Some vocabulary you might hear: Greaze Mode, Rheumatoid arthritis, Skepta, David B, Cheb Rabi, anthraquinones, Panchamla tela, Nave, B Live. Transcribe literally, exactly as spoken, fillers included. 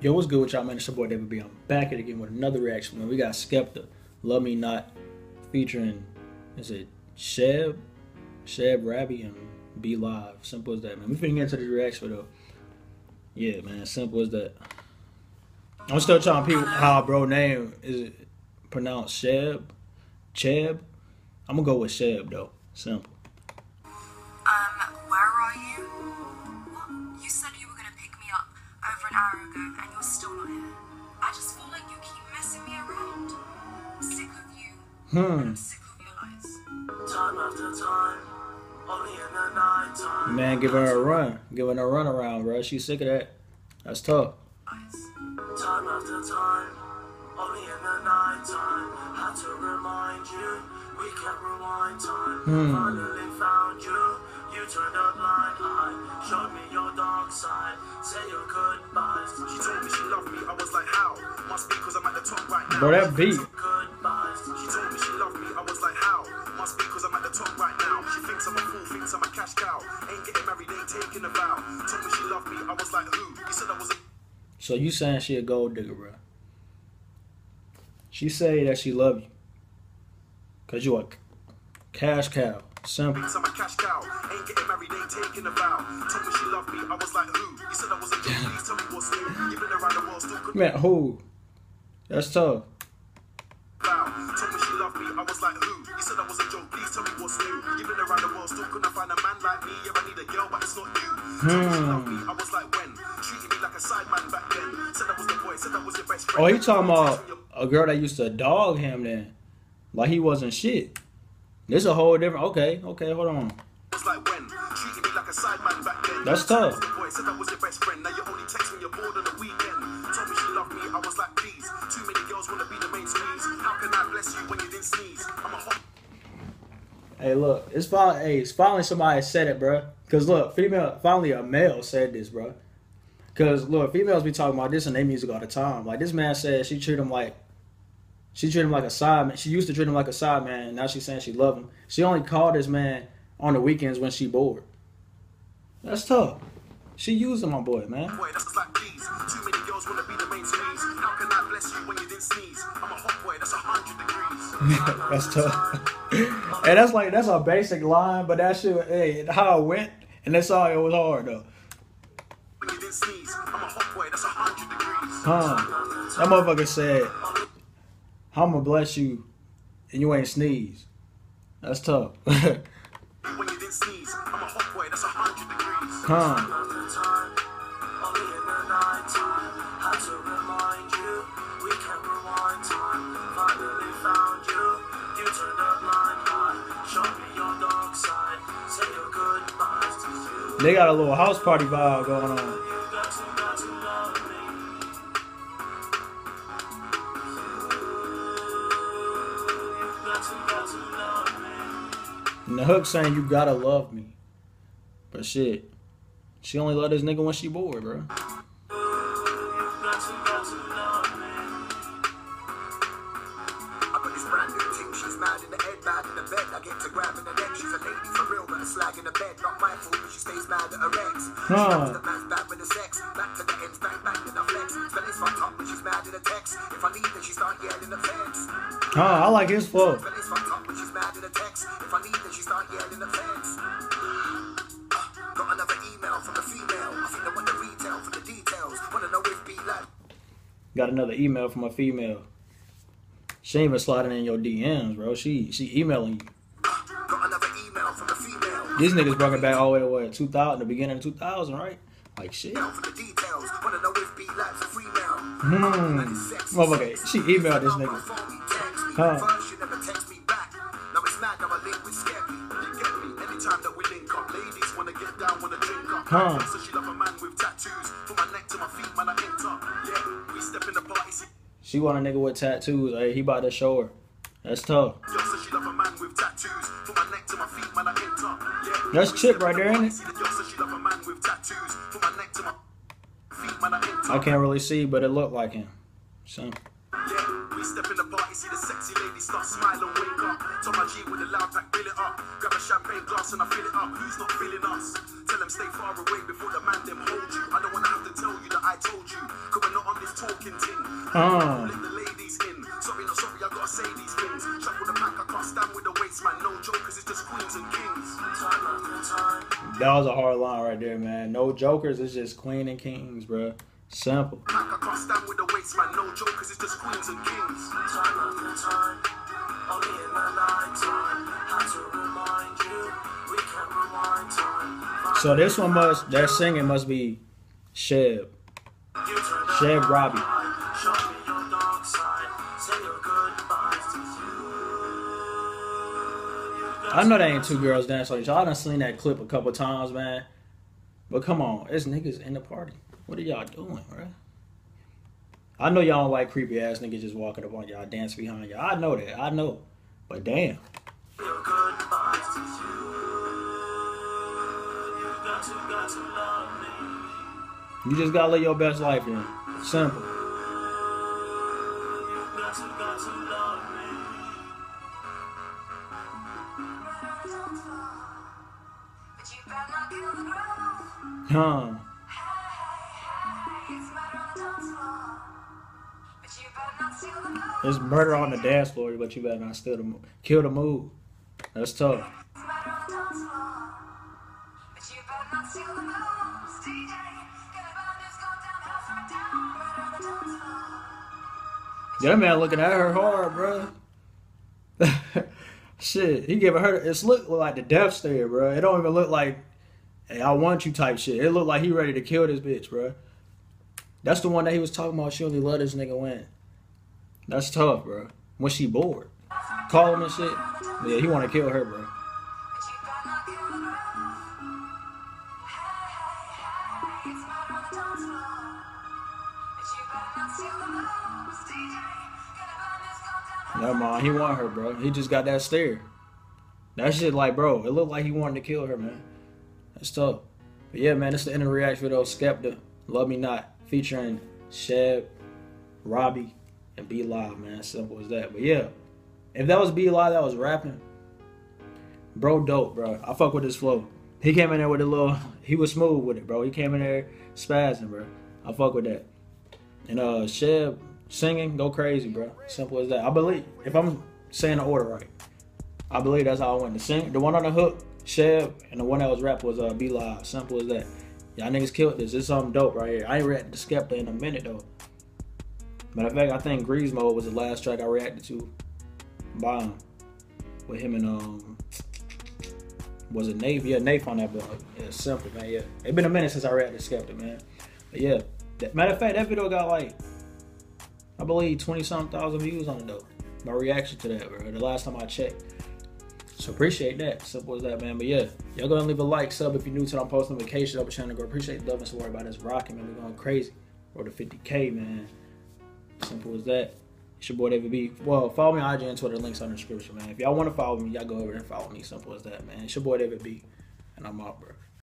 Yo, what's good with y'all, man? It's your boy David B. I'm back at it again with another reaction. Man, we got Skepta, Love Me Not, featuring, is it Cheb, Cheb Rabi and B Live. Simple as that, man. We finna get into the reaction though. Yeah, man, simple as that. I'm still trying to peep how bro name is it pronounced Cheb, Cheb. I'm gonna go with Cheb though. Simple. Um, where are you? What? You said you were gonna pick me up over an hour ago, and you're still not here. I just feel like you keep messing me around. I'm sick of you. Hmm. And I'm sick of your lies. Time after time, only in the night time. Man, give her a run. Give her a run around, bro. She's sick of that. That's tough. Time after time, only in the night time. Had to remind you, we can't rewind time. Hmm. Finally found you. You turned a blind eye, showed me your dark side, say your goodbyes. She told me she loved me, I was like, how? Must be because I'm at the top right now. Bro, that beat. Goodbyes. She told me she loved me, I was like, how? Must be because I'm at the top right now. She thinks I'm a fool, thinks I'm a cash cow. Ain't getting married, ain't taking a vow. Told me she loved me, I was like, who? You said I was a... So you saying she a gold digger, bro? She say that she love you because you a cash cow. Simple. I'm a cash cow. Ain't getting married, ain't taking a vow. Told me she loved me. I was like, who? You said I was a joke. Please tell me what's new. You've been around the world, still good. Man, who? That's tough. Wow. Told me she loved me. I was like, who? You said I was a joke. Please tell me what's new. You've been around the world, still couldn't find a man like me. Yeah, I need a girl, but it's not you. Hmm. Told me she loved me. I was like, when? Treated me like a side man back then. Said I was the boy. Said I was your best friend. Oh, he talking about a girl that used to dog him then, like he wasn't shit. This a whole different. Okay, okay, hold on. That's tough. Hey, look, it's finally, hey, it's finally somebody said it, bro. Cause look, female, finally a male said this, bro. Cause look, females be talking about this in their music all the time. Like this man said, she treat him like. She treated him like a side man. She used to treat him like a side man. And now she's saying she loved him. She only called this man on the weekends when she bored. That's tough. She used him, my boy, man. Boy, that's like please. Too many girls want to be the main sneeze. How can I bless you when you didn't sneeze? I'm a hot boy. That's a hundred degrees. That's tough. And that's like, that's a basic line, but that shit, hey, how it went, and that's all it was hard, though. When you didn't sneeze, I'm a hot boy. That's a hundred degrees. Huh. That motherfucker said... I'm gonna bless you, and you ain't sneeze. That's tough. When you didn't sneeze, I'm a hot boy. That's a hundred degrees. Huh? Had to remind you, we can't rewind time. Finally found you. You turned a blind eye, showed me your dark side. Say your goodbyes to you. They got a little house party vibe going on. And the hook saying you gotta love me, but shit, she only loved this nigga when she bored, bro. Huh. Huh, I like his flow. Got another email from a female. She ain't even sliding in your D Ms, bro. She she emailing you. Got another email from a female. These niggas brought it back all the way to what, two thousand, the beginning of two thousand, right? Like shit. Hmm. Okay, she emailed this nigga. Huh. Huh. She want a nigga with tattoos. Hey, he about to show her. That's tough. That's Cheb right there, ain't it? I can't really see, but it looked like him. So. We step in the party, see the sexy lady start smiling, wake up. Tell my G with a loud pack, fill it up. Grab a champagne glass and I fill it up. Who's not feeling us? Tell them stay far away before the man them hold you. I don't want to have to tell you that I told you. Cause we're not on Oh. Sorry, not sorry, I gotta say these things. Travel the pack, I can't stand with the weights, man. No jokers, it's just queens and kings. That was a hard line right there, man. No jokers, it's just queen and kings, bro. Simple. Pack, I can't stand with the weights, man. No jokers, it's just queens and kings. Only in my lifetime, had to remind you, we can rewind time. So this one must, that singing must be Cheb. Cheb Rabi. Show me your dark side. Say your goodbyes to you. I know that ain't two girls dance like y'all. I done seen that clip a couple times, man. But come on, it's niggas in the party. What are y'all doing, right? I know y'all don't like creepy ass niggas just walking up on y'all, dance behind y'all. I know that. I know. But damn. Your goodbyes to you. You got to, got to love me. You just gotta live your best life, man. Simple. Huh. It's murder on the dance floor, but you better not steal the move. Kill the move. That's tough. Yeah, that man looking at her hard, bro. Shit, he giving her, it's look like the death stare, bro. It don't even look like, hey, I want you type shit. It look like he ready to kill this bitch, bro. That's the one that he was talking about. She only let this nigga win. That's tough, bro. When she bored, call him and shit. Yeah, he want to kill her, bro. Never mind, he want her, bro. He just got that stare. That shit, like, bro, it looked like he wanted to kill her, man. That's tough. But yeah, man, it's the end of the reaction video. Skepta, Love Me Not, featuring Cheb, Robbie, and B Live, man. Simple as that. But yeah, if that was B Live that was rapping, bro, dope, bro. I fuck with his flow. He came in there with a little, he was smooth with it, bro. He came in there spazzing, bro. I fuck with that. And uh, Cheb singing, go crazy, bro. Simple as that. I believe, if I'm saying the order right, I believe that's how I went to sing. The one on the hook, Cheb, and the one that was rap was uh, B Live. Simple as that. Y'all niggas killed this. This is something dope right here. I ain't reacted to Skepta in a minute, though. Matter of fact, I think Greaze Mode was the last track I reacted to by him. With him and, um, was it Nave? Yeah, Nave on that book. Yeah, simple, man. Yeah. It's been a minute since I reacted to Skepta, man. But yeah. Matter of fact, that video got like, I believe twenty something thousand views on it though. My reaction to that, bro, the last time I checked. So appreciate that. Simple as that, man. But yeah, y'all go ahead and leave a like, sub if you're new to the post notifications up the channel. Go appreciate the love and support about this rocking, man. We're going crazy. Or the fifty K, man. Simple as that. It's your boy David B. Well, follow me on I G and Twitter. Links on the description, man. If y'all want to follow me, y'all go over there and follow me. Simple as that, man. It's your boy David B. And I'm out, bro.